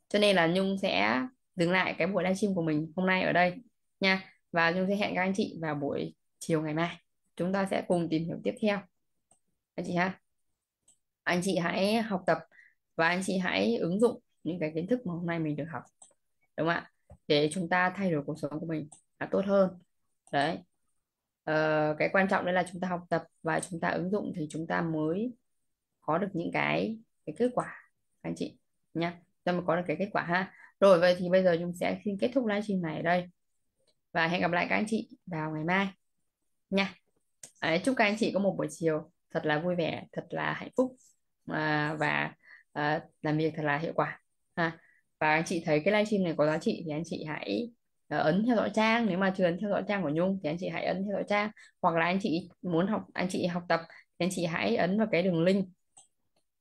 Cho nên là Nhung sẽ dừng lại cái buổi livestream của mình hôm nay ở đây nha. Và Nhung sẽ hẹn các anh chị vào buổi chiều ngày mai. Chúng ta sẽ cùng tìm hiểu tiếp theo. Anh chị ha. Anh chị hãy học tập và anh chị hãy ứng dụng những cái kiến thức mà hôm nay mình được học. Đúng không ạ? Để chúng ta thay đổi cuộc sống của mình là tốt hơn. Đấy. Ờ, cái quan trọng đấy là chúng ta học tập và chúng ta ứng dụng thì chúng ta mới có được những cái, cái kết quả anh chị nha. Chúng ta mới có được cái kết quả ha. Rồi vậy thì bây giờ chúng sẽ xin kết thúc livestream này ở đây. Và hẹn gặp lại các anh chị vào ngày mai nha. Đấy, chúc các anh chị có một buổi chiều thật là vui vẻ, thật là hạnh phúc à, và à, làm việc thật là hiệu quả ha. Và anh chị thấy cái livestream này có giá trị thì anh chị hãy à, ấn theo dõi trang. Nếu mà chưa ấn theo dõi trang của Nhung thì anh chị hãy ấn theo dõi trang. Hoặc là anh chị muốn học, anh chị học tập thì anh chị hãy ấn vào cái đường link.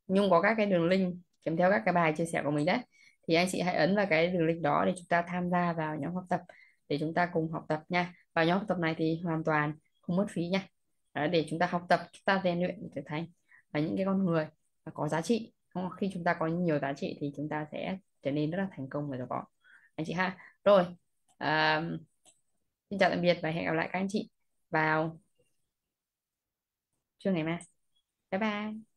Nhung có các cái đường link kèm theo các cái bài chia sẻ của mình đấy. Thì anh chị hãy ấn vào cái đường link đó để chúng ta tham gia vào nhóm học tập, để chúng ta cùng học tập nha. Và nhóm học tập này thì hoàn toàn không mất phí nha. Đó, để chúng ta học tập, chúng ta rèn luyện để trở thành là những cái con người có giá trị. Không, khi chúng ta có nhiều giá trị thì chúng ta sẽ trở nên rất là thành công và giàu có anh chị ha. Rồi à, xin chào tạm biệt và hẹn gặp lại các anh chị vào trưa ngày mai. Bye bye.